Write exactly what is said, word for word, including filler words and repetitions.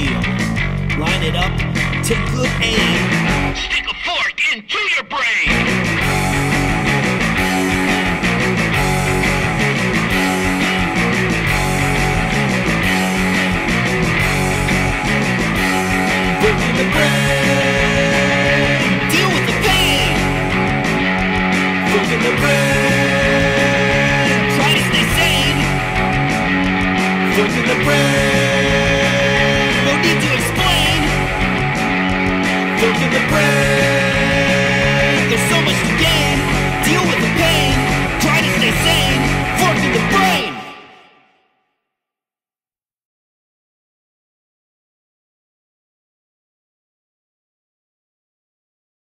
steel. Line it up, take good aim. Stick a fork into your brain. We're in the brain.